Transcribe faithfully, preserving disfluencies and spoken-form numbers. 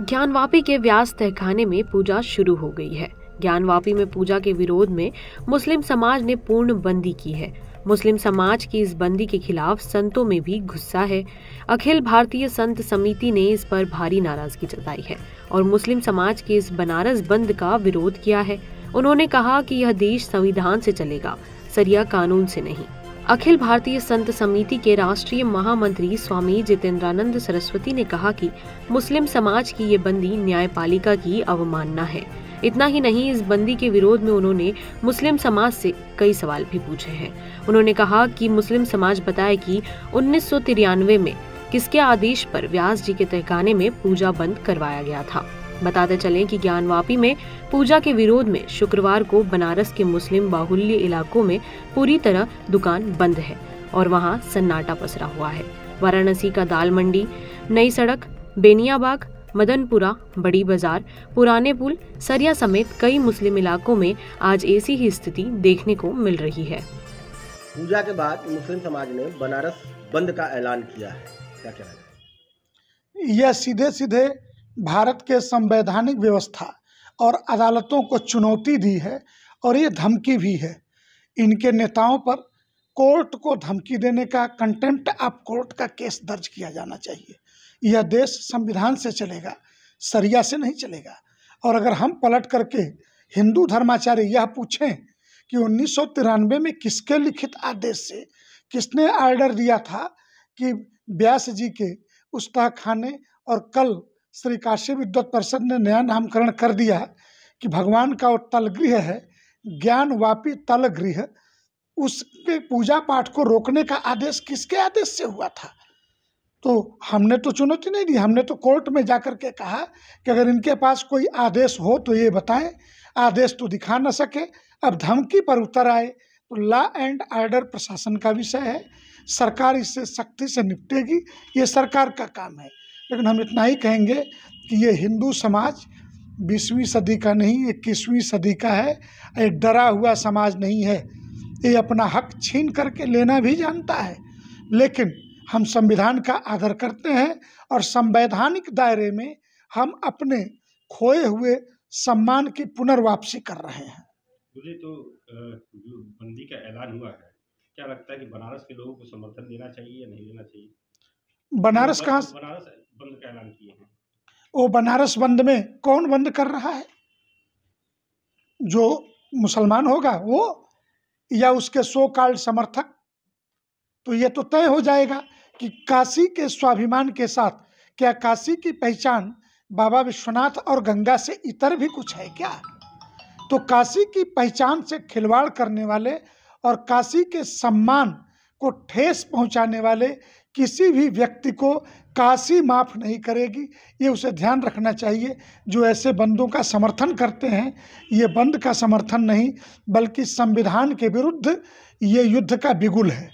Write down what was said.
ज्ञानवापी के व्यास तहखाने में पूजा शुरू हो गई है। ज्ञानवापी में पूजा के विरोध में मुस्लिम समाज ने पूर्ण बंदी की है। मुस्लिम समाज की इस बंदी के खिलाफ संतों में भी गुस्सा है। अखिल भारतीय संत समिति ने इस पर भारी नाराजगी जताई है और मुस्लिम समाज के इस बनारस बंद का विरोध किया है। उन्होंने कहा कि यह देश संविधान से चलेगा, सरिया कानून से नहीं। अखिल भारतीय संत समिति के राष्ट्रीय महामंत्री स्वामी जितेंद्रानंद सरस्वती ने कहा कि मुस्लिम समाज की ये बंदी न्यायपालिका की अवमानना है। इतना ही नहीं, इस बंदी के विरोध में उन्होंने मुस्लिम समाज से कई सवाल भी पूछे हैं। उन्होंने कहा कि मुस्लिम समाज बताए कि उन्नीस सौ तिरानवे में किसके आदेश पर व्यास जी के तहखाने में पूजा बंद करवाया गया था। बताते चलें कि ज्ञानवापी में पूजा के विरोध में शुक्रवार को बनारस के मुस्लिम बाहुल्य इलाकों में पूरी तरह दुकान बंद है और वहां सन्नाटा पसरा हुआ है। वाराणसी का दाल मंडी, नई सड़क, बेनियाबाग, मदनपुरा, बड़ी बाजार, पुराने पुल, सरिया समेत कई मुस्लिम इलाकों में आज ऐसी ही स्थिति देखने को मिल रही है। पूजा के बाद मुस्लिम समाज ने बनारस बंद का ऐलान किया है, क्या कहना है? यह सीधे सीधे भारत के संवैधानिक व्यवस्था और अदालतों को चुनौती दी है और ये धमकी भी है। इनके नेताओं पर कोर्ट को धमकी देने का कंटेम्प्ट ऑफ कोर्ट का केस दर्ज किया जाना चाहिए। यह देश संविधान से चलेगा, सरिया से नहीं चलेगा। और अगर हम पलट करके हिंदू धर्माचार्य यह पूछें कि उन्नीस सौ तिरानवे में किसके लिखित आदेश से किसने आर्डर दिया था कि व्यास जी के उस तहखाने, और कल श्री काशी विद्वत परिषद ने नया नामकरण कर दिया कि भगवान का वो तलगृह है ज्ञानवापी तलगृह, उसके पूजा पाठ को रोकने का आदेश किसके आदेश से हुआ था? तो हमने तो चुनौती नहीं दी, हमने तो कोर्ट में जाकर के कहा कि अगर इनके पास कोई आदेश हो तो ये बताएं। आदेश तो दिखा न सके, अब धमकी पर उतर आए। तो लॉ एंड आर्डर प्रशासन का विषय है, सरकार इससे सख्ती से निपटेगी, ये सरकार का काम है। लेकिन हम इतना ही कहेंगे कि ये हिंदू समाज बीसवीं सदी का नहीं, इक्कीसवीं सदी का है। ये डरा हुआ समाज नहीं है, ये अपना हक छीन करके लेना भी जानता है। लेकिन हम संविधान का आदर करते हैं और संवैधानिक दायरे में हम अपने खोए हुए सम्मान की पुनर्वापसी कर रहे हैं। बोले तो जो बंदी का ऐलान हुआ है, क्या लगता है कि बनारस के लोगों को समर्थन देना चाहिए या नहीं देना चाहिए? बनारस कहाँ बनारस बंद का ऐलान किए हैं। वो बनारस बंद में कौन बंद कर रहा है? जो मुसलमान होगा वो, या उसके सो कॉल्ड समर्थक? तो ये तो तय हो जाएगा कि काशी के स्वाभिमान के साथ क्या काशी की पहचान बाबा विश्वनाथ और गंगा से इतर भी कुछ है क्या? तो काशी की पहचान से खिलवाड़ करने वाले और काशी के सम्मान को ठेस पहुंचाने वाले किसी भी व्यक्ति को काशी माफ़ नहीं करेगी। ये उसे ध्यान रखना चाहिए। जो ऐसे बंदों का समर्थन करते हैं, ये बंद का समर्थन नहीं बल्कि संविधान के विरुद्ध ये युद्ध का बिगुल है।